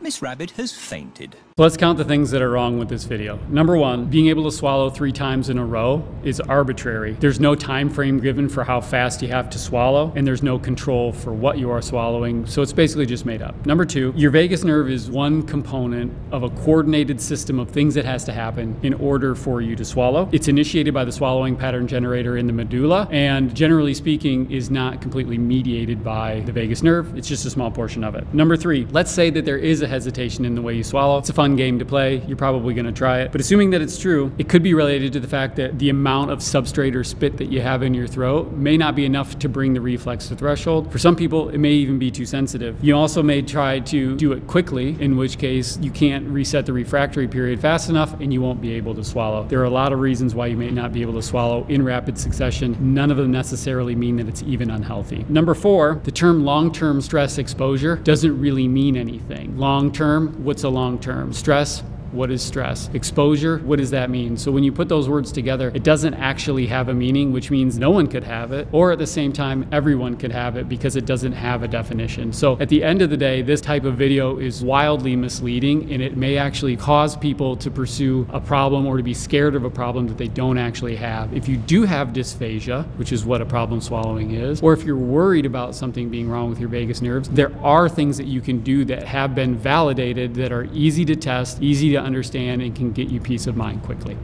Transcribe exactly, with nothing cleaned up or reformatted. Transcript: Miss Rabbit has fainted. Let's count the things that are wrong with this video. Number one, being able to swallow three times in a row is arbitrary. There's no time frame given for how fast you have to swallow, and there's no control for what you are swallowing, so it's basically just made up. Number two, your vagus nerve is one component of a coordinated system of things that has to happen in order for you to swallow. It's initiated by the swallowing pattern generator in the medulla, and generally speaking, is not completely mediated by the vagus nerve. It's just a small portion of it. Number three, let's say that there is a hesitation in the way you swallow. It's a fun game to play. You're probably going to try it. But assuming that it's true, it could be related to the fact that the amount of substrate or spit that you have in your throat may not be enough to bring the reflex to threshold. For some people, it may even be too sensitive. You also may try to do it quickly, in which case you can't reset the refractory period fast enough and you won't be able to swallow. There are a lot of reasons why you may not be able to swallow in rapid succession. None of them necessarily mean that it's even unhealthy. Number four, the term long-term stress exposure doesn't really mean anything. Long Long-term, what's a long-term? Stress, what is stress? Exposure, what does that mean? So when you put those words together, it doesn't actually have a meaning, which means no one could have it, or at the same time, everyone could have it because it doesn't have a definition. So at the end of the day, this type of video is wildly misleading, and it may actually cause people to pursue a problem or to be scared of a problem that they don't actually have. If you do have dysphagia, which is what a problem swallowing is, or if you're worried about something being wrong with your vagus nerves, there are things that you can do that have been validated that are easy to test, easy to understand, and can get you peace of mind quickly.